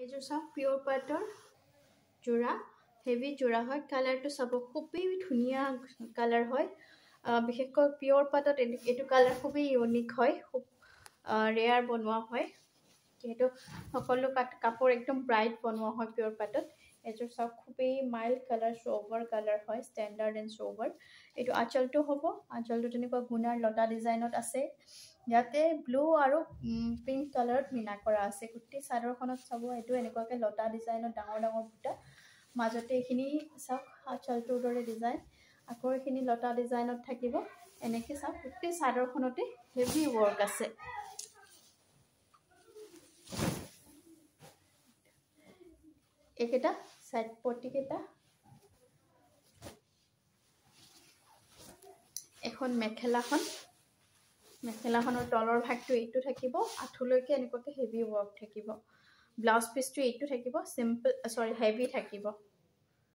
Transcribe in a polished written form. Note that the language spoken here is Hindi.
पेजेस ऑफ प्योर पाटर जोड़ा हेवी जोड़ा है कलर तो सब खूब धुनिया कलर है विशेषकर प्योर पाटत यू कलर खूब यूनिक है खूब रेयर बनवा है जीतु सको कपड़ एकदम ब्राइट बनवा है प्योर पाटत एजोर सब खूब माइल्ड कलर सोबर कलर है स्टैंडार्ड एंड सोबर यू आँचल तो हम आँचल तो गुणार लता डिजाइन आसे इते ब्लू और पिंक कलर मिना गोटे चादरखन सब एनेकुवाके लता डिजाइन डाँगर डाँगर बूटा मजते ये आँचल दौरे डिजाइन आको ये लता डिजाइन थको एने गोटे चादरखनते हेवी वर्क आसे एकटा साइड पट्टी केटा एखन मेखेला मेखेला तलर भाग तो यू थको आठुलैके एनेकुवाके हेवी वर्क थको ब्लाउज पिस तो यू थको सिम्पल सॉरी हेवी थको।